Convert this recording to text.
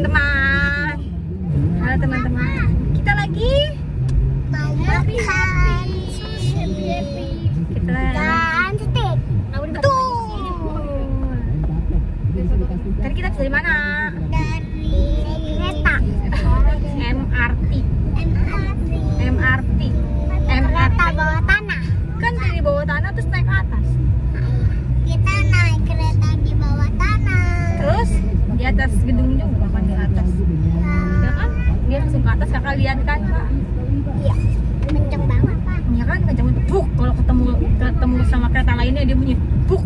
teman-teman. Halo teman-teman. Kita lagi makan dan steak. Betul. Tadi kita dari mana? Dari kereta. MRT. Kereta bawah tanah. Kan dari bawah tanah terus naik ke atas. Kita naik kereta di bawah tanah. Terus di atas gedung juga bahkan di atas. Ya kan? Dia langsung ke atas Kak, kalian kan? Iya. Kenceng banget, Pak. Iya kan kenceng buk. Kalau ketemu sama kereta lainnya dia bunyi buk.